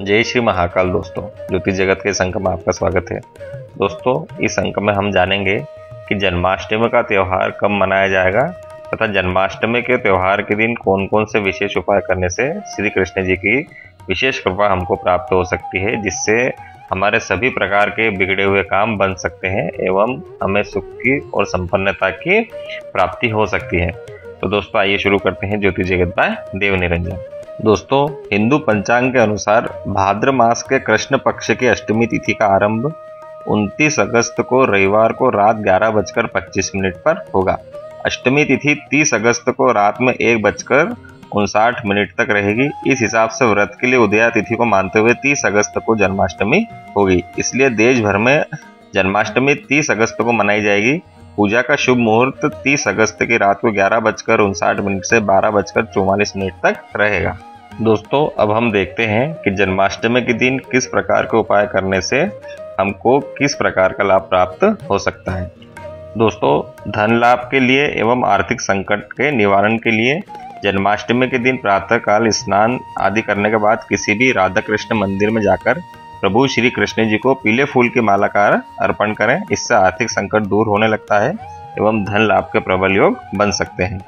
जय श्री महाकाल दोस्तों, ज्योतिष जगत के संघ में आपका स्वागत है। दोस्तों, इस संघ में हम जानेंगे कि जन्माष्टमी का त्यौहार कब मनाया जाएगा तथा जन्माष्टमी के त्यौहार के दिन कौन कौन से विशेष उपाय करने से श्री कृष्ण जी की विशेष कृपा हमको प्राप्त हो सकती है, जिससे हमारे सभी प्रकार के बिगड़े हुए काम बन सकते हैं एवं हमें सुख की और संपन्नता की प्राप्ति हो सकती है। तो दोस्तों, आइए शुरू करते हैं ज्योतिष जगत बाय देव निरंजन। दोस्तों, हिंदू पंचांग के अनुसार भाद्र मास के कृष्ण पक्ष की अष्टमी तिथि का आरंभ 29 अगस्त को रविवार को रात 11:25 पर होगा। अष्टमी तिथि 30 अगस्त को रात में 1:59 तक रहेगी। इस हिसाब से व्रत के लिए उदया तिथि को मानते हुए 30 अगस्त को जन्माष्टमी होगी, इसलिए देश भर में जन्माष्टमी 30 अगस्त को मनाई जाएगी। पूजा का शुभ मुहूर्त 30 अगस्त की रात को 11:59 से 12:44 तक रहेगा। दोस्तों, अब हम देखते हैं कि जन्माष्टमी के दिन किस प्रकार के उपाय करने से हमको किस प्रकार का लाभ प्राप्त हो सकता है। दोस्तों, धन लाभ के लिए एवं आर्थिक संकट के निवारण के लिए जन्माष्टमी के दिन प्रातःकाल स्नान आदि करने के बाद किसी भी राधा कृष्ण मंदिर में जाकर प्रभु श्री कृष्ण जी को पीले फूल की माला का अर्पण करें। इससे आर्थिक संकट दूर होने लगता है एवं धन लाभ के प्रबल योग बन सकते हैं।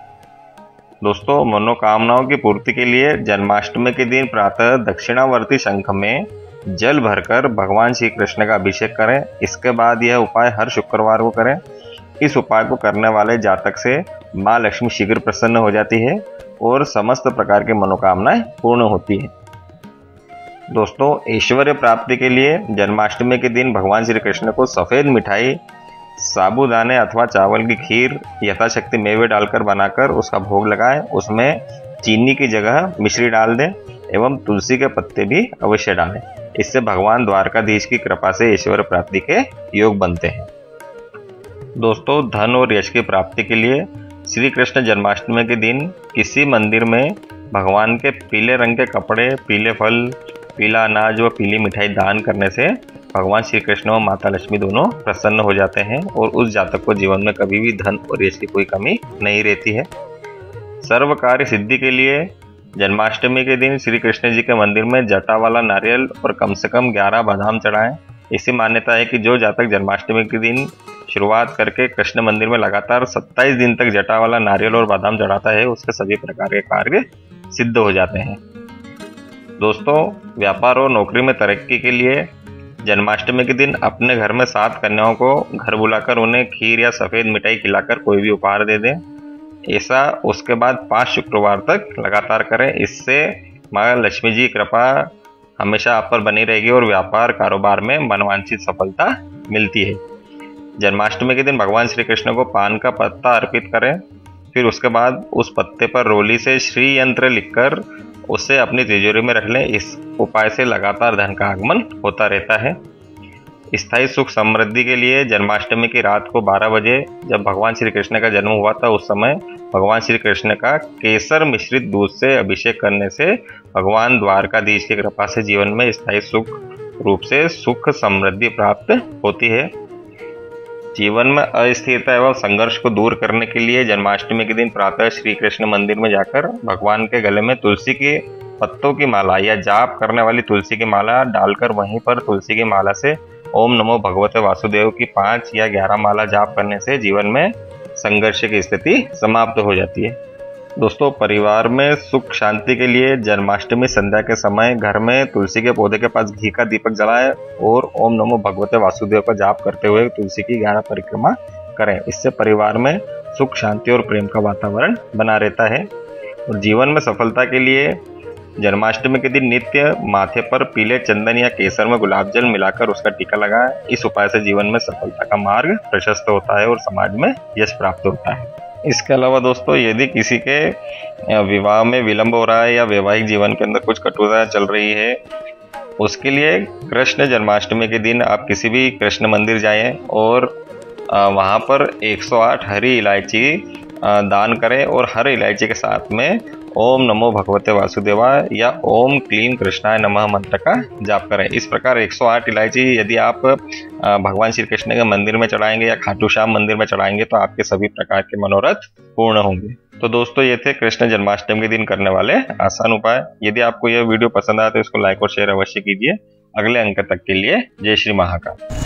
दोस्तों, मनोकामनाओं की पूर्ति के लिए जन्माष्टमी के दिन प्रातः दक्षिणावर्ती शंख में जल भरकर भगवान श्री कृष्ण का अभिषेक करें। इसके बाद यह उपाय हर शुक्रवार को करें। इस उपाय को करने वाले जातक से माँ लक्ष्मी शीघ्र प्रसन्न हो जाती है और समस्त प्रकार की मनोकामनाएं पूर्ण होती है। दोस्तों, ऐश्वर्य प्राप्ति के लिए जन्माष्टमी के दिन भगवान श्री कृष्ण को सफ़ेद मिठाई, साबूदाने अथवा चावल की खीर यथाशक्ति मेवे डालकर बनाकर उसका भोग लगाएं। उसमें चीनी की जगह मिश्री डाल दें एवं तुलसी के पत्ते भी अवश्य डालें। इससे भगवान द्वारकाधीश की कृपा से ऐश्वर्य प्राप्ति के योग बनते हैं। दोस्तों, धन और यश की प्राप्ति के लिए श्री कृष्ण जन्माष्टमी के दिन किसी मंदिर में भगवान के पीले रंग के कपड़े, पीले फल, पीला अनाज व पीली मिठाई दान करने से भगवान श्री कृष्ण और माता लक्ष्मी दोनों प्रसन्न हो जाते हैं और उस जातक को जीवन में कभी भी धन और यश की कोई कमी नहीं रहती है। सर्व कार्य सिद्धि के लिए जन्माष्टमी के दिन श्री कृष्ण जी के मंदिर में जटा वाला नारियल और कम से कम 11 बादाम चढ़ाएं। इसी मान्यता है कि जो जातक जन्माष्टमी के दिन शुरुआत करके कृष्ण मंदिर में लगातार 27 दिन तक जटा वाला नारियल और बादाम चढ़ाता है, उसके सभी प्रकार के कार्य सिद्ध हो जाते हैं। दोस्तों, व्यापार और नौकरी में तरक्की के लिए जन्माष्टमी के दिन अपने घर में 7 कन्याओं को घर बुलाकर उन्हें खीर या सफ़ेद मिठाई खिलाकर कोई भी उपहार दे दें। ऐसा उसके बाद 5 शुक्रवार तक लगातार करें। इससे माँ लक्ष्मी जी कृपा हमेशा आप पर बनी रहेगी और व्यापार कारोबार में मनवांछित सफलता मिलती है। जन्माष्टमी के दिन भगवान श्री कृष्ण को पान का पत्ता अर्पित करें, फिर उसके बाद उस पत्ते पर रोली से श्री यंत्र लिखकर उसे अपनी तिजोरी में रख लें। इस उपाय से लगातार धन का आगमन होता रहता है। स्थायी सुख समृद्धि के लिए जन्माष्टमी की रात को 12 बजे जब भगवान श्री कृष्ण का जन्म हुआ था, उस समय भगवान श्री कृष्ण का केसर मिश्रित दूध से अभिषेक करने से भगवान द्वारकाधीश की कृपा से जीवन में स्थायी सुख रूप से सुख समृद्धि प्राप्त होती है। जीवन में अस्थिरता एवं संघर्ष को दूर करने के लिए जन्माष्टमी के दिन प्रातः श्री कृष्ण मंदिर में जाकर भगवान के गले में तुलसी के पत्तों की माला या जाप करने वाली तुलसी की माला डालकर वहीं पर तुलसी की माला से ओम नमो भगवते वासुदेव की 5 या 11 माला जाप करने से जीवन में संघर्ष की स्थिति समाप्त हो जाती है। दोस्तों, परिवार में सुख शांति के लिए जन्माष्टमी संध्या के समय घर में तुलसी के पौधे के पास घी का दीपक जलाएं और ओम नमो भगवते वासुदेव का जाप करते हुए तुलसी की 11 परिक्रमा करें। इससे परिवार में सुख शांति और प्रेम का वातावरण बना रहता है। और जीवन में सफलता के लिए जन्माष्टमी के दिन नित्य माथे पर पीले चंदन या केसर में गुलाब जल मिलाकर उसका टीका लगाएं। इस उपाय से जीवन में सफलता का मार्ग प्रशस्त होता है और समाज में यश प्राप्त होता है। इसके अलावा दोस्तों, यदि किसी के विवाह में विलंब हो रहा है या वैवाहिक जीवन के अंदर कुछ कटुता चल रही है, उसके लिए कृष्ण जन्माष्टमी के दिन आप किसी भी कृष्ण मंदिर जाएं और वहां पर 108 हरी इलायची दान करें और हर इलायची के साथ में ओम नमो भगवते वासुदेवाय या ओम क्लीम कृष्णाय नमः मंत्र का जाप करें। इस प्रकार 108 इलायची यदि आप भगवान श्री कृष्ण के मंदिर में चढ़ाएंगे या खाटू श्याम मंदिर में चढ़ाएंगे तो आपके सभी प्रकार के मनोरथ पूर्ण होंगे। तो दोस्तों ये थे कृष्ण जन्माष्टमी के दिन करने वाले आसान उपाय। यदि आपको यह वीडियो पसंद आया तो इसको लाइक और शेयर अवश्य कीजिए। अगले अंक तक के लिए जय श्री महाकाल।